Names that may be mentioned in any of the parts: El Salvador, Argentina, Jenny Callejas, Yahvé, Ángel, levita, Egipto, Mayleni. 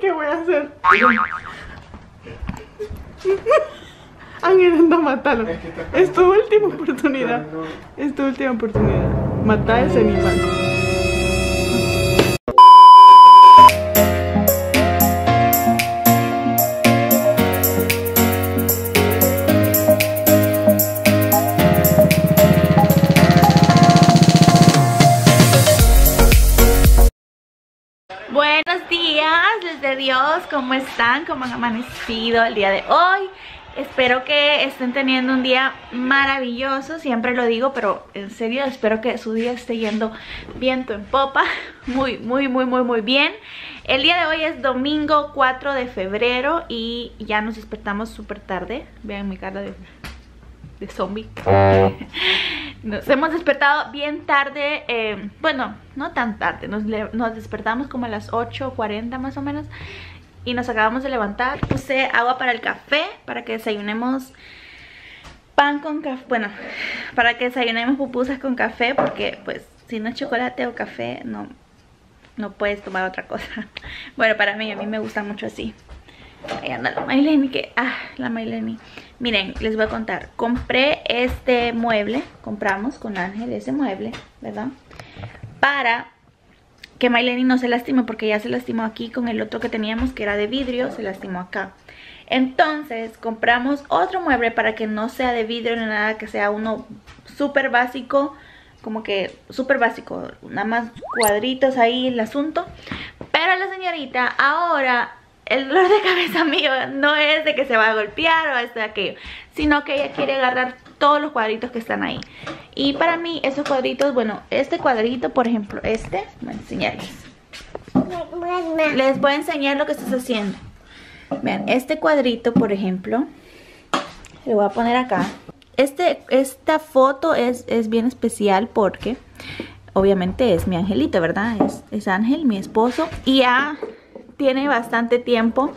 ¿qué voy a hacer? Ángel, anda, mátalo. Es tu última oportunidad. Es tu última oportunidad. Mata a ese animal. Buenos días, les de Dios. ¿Cómo están? ¿Cómo han amanecido el día de hoy? Espero que estén teniendo un día maravilloso, siempre lo digo, pero en serio espero que su día esté yendo viento en popa, muy bien. El día de hoy es domingo 4 de febrero y ya nos despertamos súper tarde. Vean mi cara de zombie. Nos hemos despertado bien tarde, bueno, no tan tarde, nos despertamos como a las 8:40 más o menos. Y nos acabamos de levantar, puse agua para el café, para que desayunemos pan con café, bueno, para que desayunemos pupusas con café, porque pues si no es chocolate o café, no puedes tomar otra cosa. Bueno, para mí, a mí me gusta mucho así. Ahí anda la Mayleni, que, la Mayleni. Miren, les voy a contar, compré este mueble, compramos con Ángel ese mueble, ¿verdad? Para que Mayleni no se lastime, porque ya se lastimó aquí con el otro que teníamos que era de vidrio, se lastimó acá. Entonces compramos otro mueble para que no sea de vidrio ni nada, que sea uno súper básico, como que súper básico, nada más cuadritos ahí el asunto. Pero la señorita ahora, el dolor de cabeza mío no es de que se va a golpear o esto y aquello, sino que ella quiere agarrar todos los cuadritos que están ahí. Y para mí esos cuadritos, bueno, este cuadrito, por ejemplo, este, voy a enseñarles. Les voy a enseñar lo que estás haciendo. Vean, este cuadrito, por ejemplo, le voy a poner acá. Esta foto es bien especial porque obviamente es mi angelito, ¿verdad? Es Ángel, mi esposo, y ya tiene bastante tiempo.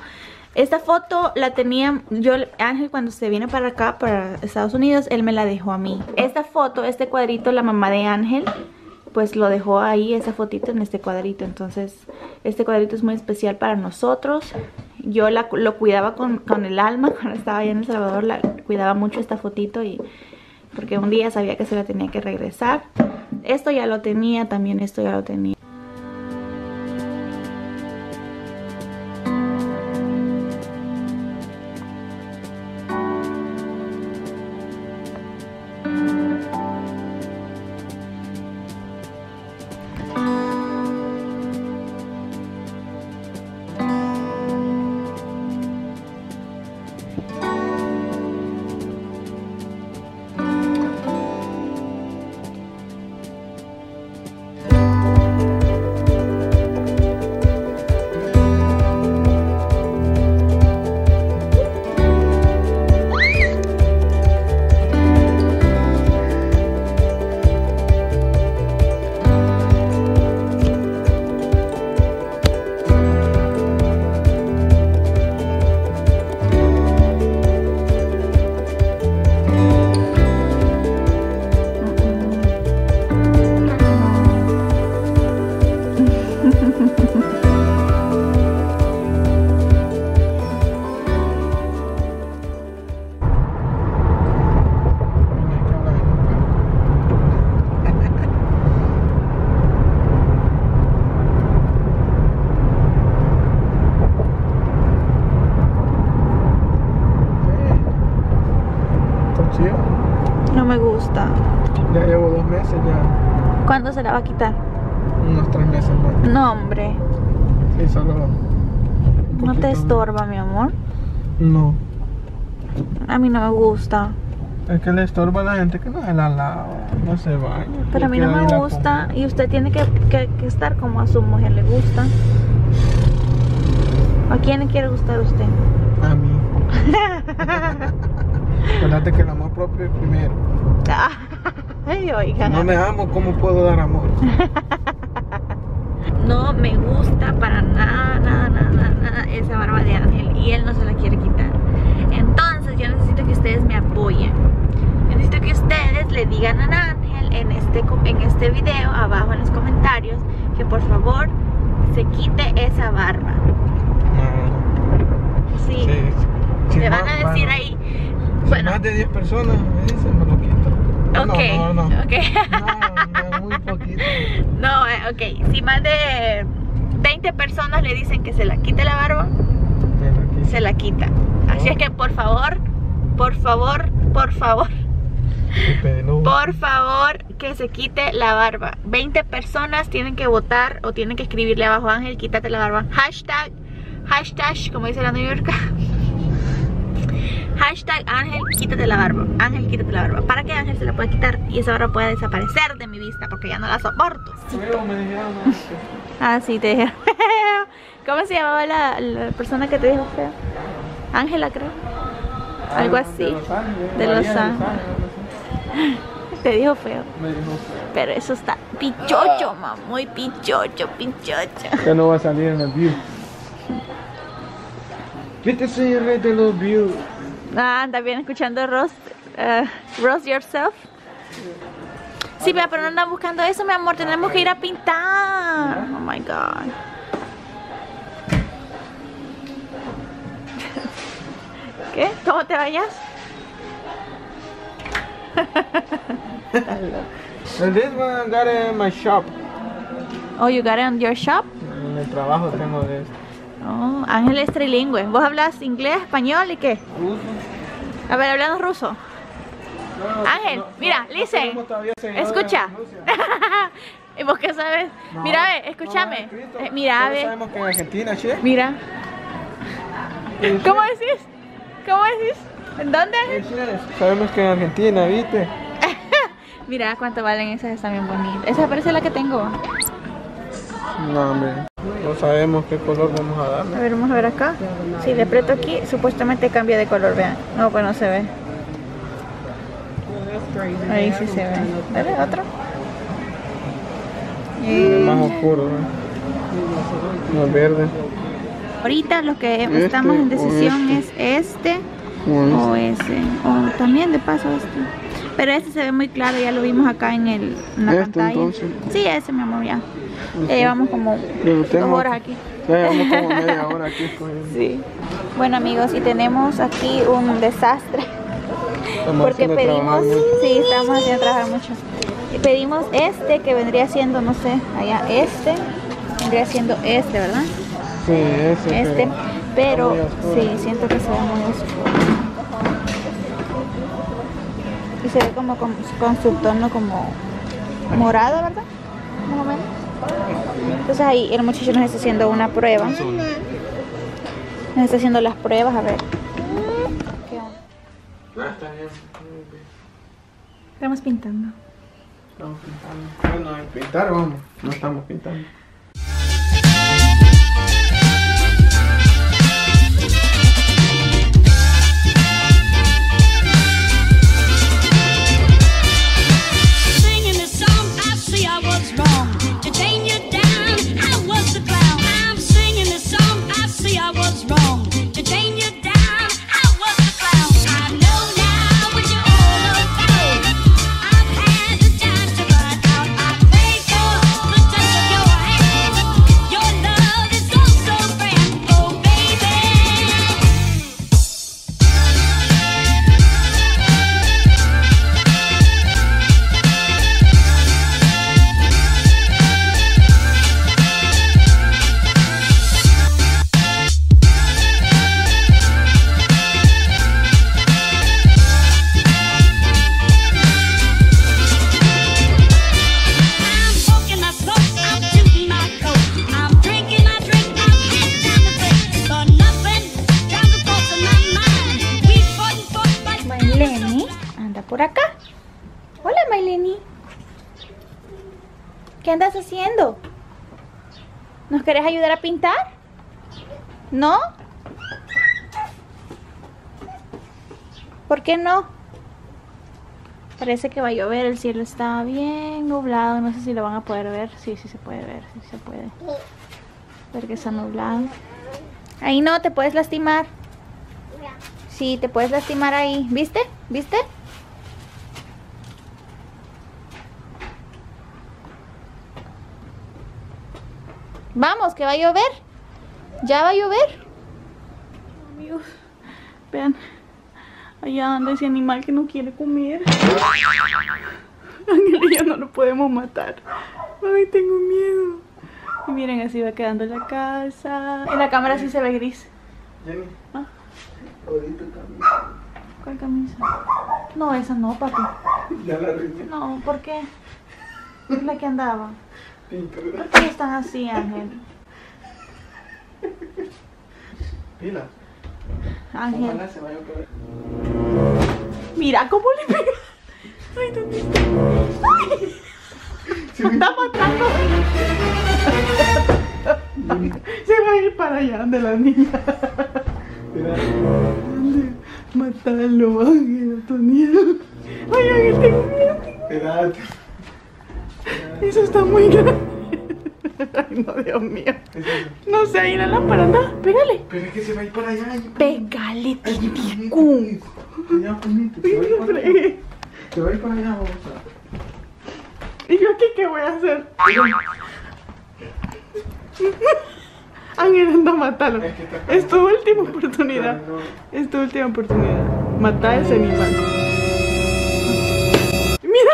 Esta foto la tenía yo, Ángel, cuando se vino para acá, para Estados Unidos, él me la dejó a mí. Esta foto, este cuadrito, la mamá de Ángel, pues lo dejó ahí, esa fotito en este cuadrito. Entonces, este cuadrito es muy especial para nosotros. Yo lo cuidaba con el alma, cuando estaba allá en El Salvador, la cuidaba mucho esta fotito, y porque un día sabía que se la tenía que regresar. Esto ya lo tenía, también esto ya lo tenía. Me gusta. Ya llevo 2 meses ya. ¿Cuándo se la va a quitar? Unos 3 meses más. No, hombre. Sí, solo un ¿No te estorba, mi amor? No. A mí no me gusta. Es que le estorba a la gente que no se la lava, no se baña. Pero a mí no me gusta, y usted tiene que estar como a su mujer le gusta. ¿A quién le quiere gustar usted? A mí. Acuérdate que el amor propio es primero. Ay, oiga. No me amo, ¿cómo puedo dar amor? No me gusta para nada esa barba de Ángel, y él no se la quiere quitar. Entonces yo necesito que ustedes me apoyen. Yo necesito que ustedes le digan a Ángel en este video, abajo en los comentarios, que por favor se quite esa barba. más de 10 personas me dicen, me lo quito. Okay. No, muy poquito. No, ok. Si más de 20 personas le dicen que se la quite la barba, se la quita. Así es que por favor, por favor, por favor, por favor, que se quite la barba. 20 personas tienen que votar o tienen que escribirle abajo: Ángel, quítate la barba. Hashtag, hashtag, como dice la New York. Hashtag Ángel, quítate la barba. Ángel, quítate la barba. Para que Ángel se la pueda quitar y esa barba pueda desaparecer de mi vista, porque ya no la soporto. Ah, sí, te dijeron. ¿Cómo se llamaba la persona que te dijo feo? Ángela, creo. Algo así. De Los Ángeles. Te dijo feo. Me dijo feo. Pero eso está pichocho, mamá. Muy pichocho, pichocho. Ya no va a salir en el view. Viste, soy el rey de los views. Ah, también escuchando Roast, Roast Yourself. Sí, pero no andan buscando eso, mi amor. Tenemos que ir a pintar. Oh my god. ¿Qué? ¿Cómo te bañas? And this one I got it in my shop. Oh, you got it on your shop? En el trabajo tengo de esto. Oh, Ángel es trilingüe. ¿Vos hablas inglés, español y qué? Ruso. A ver, hablando ruso. No, Ángel, no, mira, no, listen. Escucha. ¿Y vos qué sabes? No, mira, ve, escúchame. No, mira, ve. Sabemos que en Argentina, ¿sí? Mira. ¿Cómo decís? ¿Cómo decís? ¿En dónde? Sabemos que en Argentina, ¿viste? Mira cuánto valen esas, están bien bonitas. Esa parece la que tengo. No, hombre. No sabemos qué color vamos a darle. A ver, vamos a ver acá. Si le aprieto aquí, supuestamente cambia de color, vean. No, pues no se ve. Ahí sí se ve. Dale, otro. Y... más oscuro, ¿no? Más verde. Ahorita lo que estamos en decisión es este o ese, o también de paso este. Pero este se ve muy claro, ya lo vimos acá en la pantalla. Entonces, sí, ese, mi amor, ya. Ya llevamos como 2 horas aquí. Ya llevamos como media hora aquí. Sí. Bueno, amigos, y tenemos aquí un desastre. Estamos porque pedimos, sí, estamos haciendo trabajar mucho. Pedimos este que vendría siendo, no sé, allá este. Vendría siendo este, ¿verdad? Sí, ese. Este, pero sí, siento que se ve muy oscuro. Y se ve como con su tono como morado, ¿verdad? Más o menos. Entonces ahí el muchacho nos está haciendo una prueba. Nos está haciendo las pruebas, a ver. ¿Qué onda? Estamos pintando. Estamos pintando. Bueno, pintar vamos. No estamos pintando. ¿Qué andas haciendo? ¿Nos querés ayudar a pintar? ¿No? ¿Por qué no? Parece que va a llover, el cielo está bien nublado, no sé si lo van a poder ver. Sí, sí se puede ver, sí se puede. Porque está nublado. Ahí no, te puedes lastimar. Sí, te puedes lastimar ahí. ¿Viste? ¿Viste? Vamos, que va a llover. Ya va a llover. Amigos, vean. Allá anda ese animal que no quiere comer. Ángel y yo no lo podemos matar. Ay, tengo miedo. Y miren, así va quedando la casa. En la cámara sí se ve gris. Jenny, ¿ah? Ahorita camisa. ¿Cuál camisa? No, esa no, papi. Ya la arruiné. No, ¿por qué? Es la que andaba. ¿Por qué están así, Ángel? Pila. Ángel. Mira cómo le pega. Ay, ¿dónde está? Ay. Se está matando. Se va a ir para allá de la niña. Mátalo, Ángel, Antoniel. Ay, Ángel, tengo miedo. Espérate. Eso está muy grande. Ay, no, Dios mío. No sé, ahí la lámpara, anda, pégale. Pero es que se va a ir para allá. Pégale, Tinticu. Se va a ir para allá, vamos a... ¿Y yo aquí qué voy a hacer? Ángel, anda, mátalo. Es tu última oportunidad. Es tu última oportunidad. Mata a ese animal. Mira.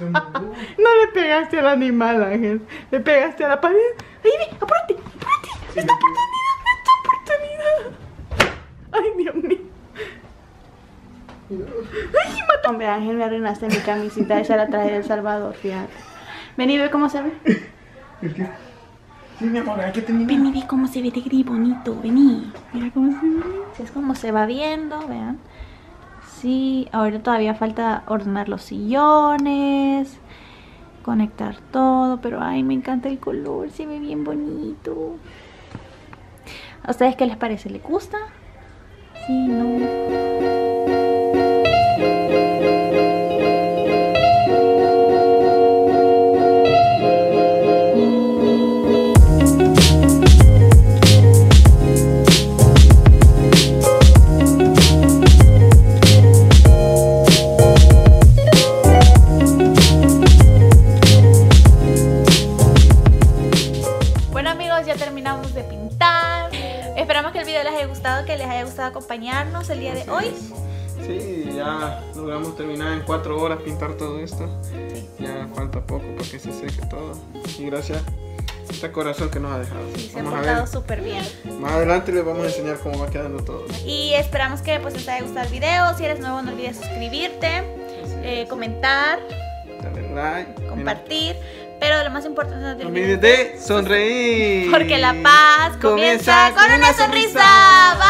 No le pegaste al animal, Ángel. Le pegaste a la pared. Ahí ve, apúrate, apúrate. Esta oportunidad, esta oportunidad. Ay, Dios mío. Ay, mata. Hombre, Ángel, me arruinaste mi camisita. Esa la traje de El Salvador, fíjate. Ven y ve cómo se ve. Sí, mi amor, hay que terminar. Ven y ve cómo se ve de gris bonito. Vení, mira cómo se ve. Es como se va viendo, vean. Sí, ahora todavía falta ordenar los sillones, conectar todo, pero ay, me encanta el color, se ve bien bonito. ¿A ustedes qué les parece? ¿Les gusta? Sí, no... acompañarnos el día de hoy. Sí, ya logramos terminar en 4 horas pintar todo esto. Sí. Ya falta poco para que se seque todo. Y gracias a este corazón que nos ha dejado. Sí, se ha portado súper bien. Más adelante les vamos a enseñar cómo va quedando todo. Y esperamos que pues te haya gustado el video. Si eres nuevo, no olvides suscribirte, comentar, darle like, compartir. Pero lo más importante es de sonreír. Porque la paz comienza con una sonrisa.